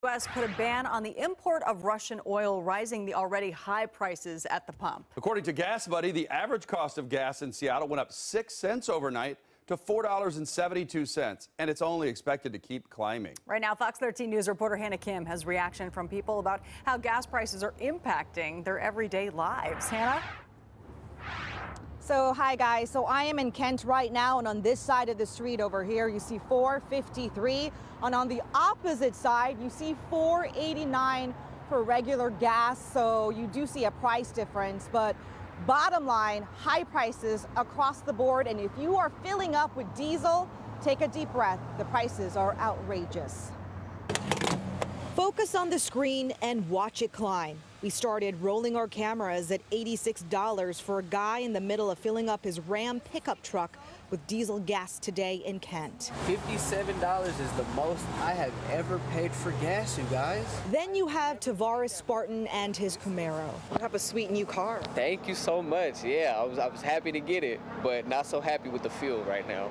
The U.S. put a ban on the import of Russian oil, rising the already high prices at the pump. According to Gas Buddy, the average cost of gas in Seattle went up 6 cents overnight to $4.72, and it's only expected to keep climbing. Right now, Fox 13 News reporter Hannah Kim has reaction from people about how gas prices are impacting their everyday lives. Hannah? So, hi guys. So I am in Kent right now, and on this side of the street over here, you see $4.53, and on the opposite side, you see $4.89 for regular gas. So you do see a price difference, but bottom line, high prices across the board. And if you are filling up with diesel, take a deep breath. The prices are outrageous. Focus on the screen and watch it climb. We started rolling our cameras at $86 for a guy in the middle of filling up his Ram pickup truck with diesel gas today in Kent. $57 is the most I have ever paid for gas, you guys. Then you have Tavares Spartan and his Camaro. You have a sweet new car. Thank you so much. Yeah, I was happy to get it, but not so happy with the fuel right now.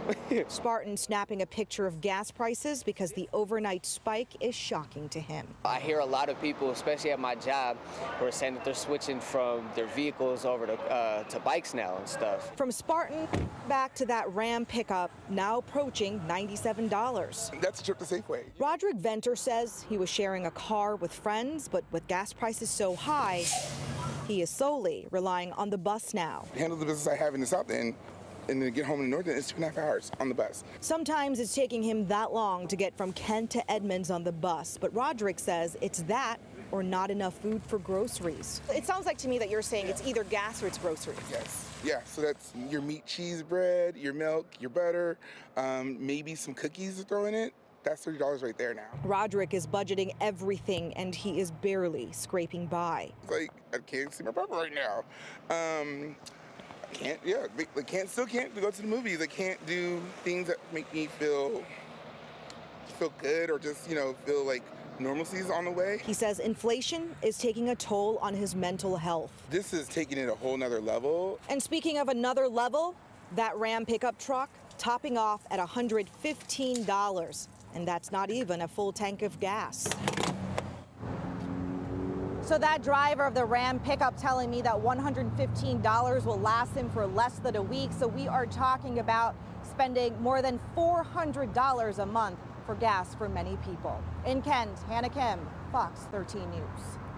Spartan snapping a picture of gas prices because the overnight spike is shocking to him. I hear a lot of people, especially at my job, who are saying that they're switching from their vehicles over to bikes now and stuff. From Spartan back to that Ram pickup, now approaching $97. That's a trip to Safeway. Roderick Venter says he was sharing a car with friends, but with gas prices so high, he is solely relying on the bus now. Handle the business I have in the South End, and then get home in the north, it's 2.5 hours on the bus. Sometimes it's taking him that long to get from Kent to Edmonds on the bus, but Roderick says it's that or not enough food for groceries. It sounds like to me that you're saying it's either gas or it's groceries. Yes, yeah, so that's your meat, cheese, bread, your milk, your butter, maybe some cookies to throw in it. That's $30 right there now. Roderick is budgeting everything, and he is barely scraping by. It's like, I can't see my papa right now. They still can't go to the movies. They can't do things that make me feel good or just, you know, feel like normalcy is on the way. He says inflation is taking a toll on his mental health. This is taking it a whole nother level. And speaking of another level, that Ram pickup truck topping off at $115, and that's not even a full tank of gas. So that driver of the Ram pickup telling me that $115 will last him for less than a week. So we are talking about spending more than $400 a month for gas for many people. In Kent, Hannah Kim, Fox 13 News.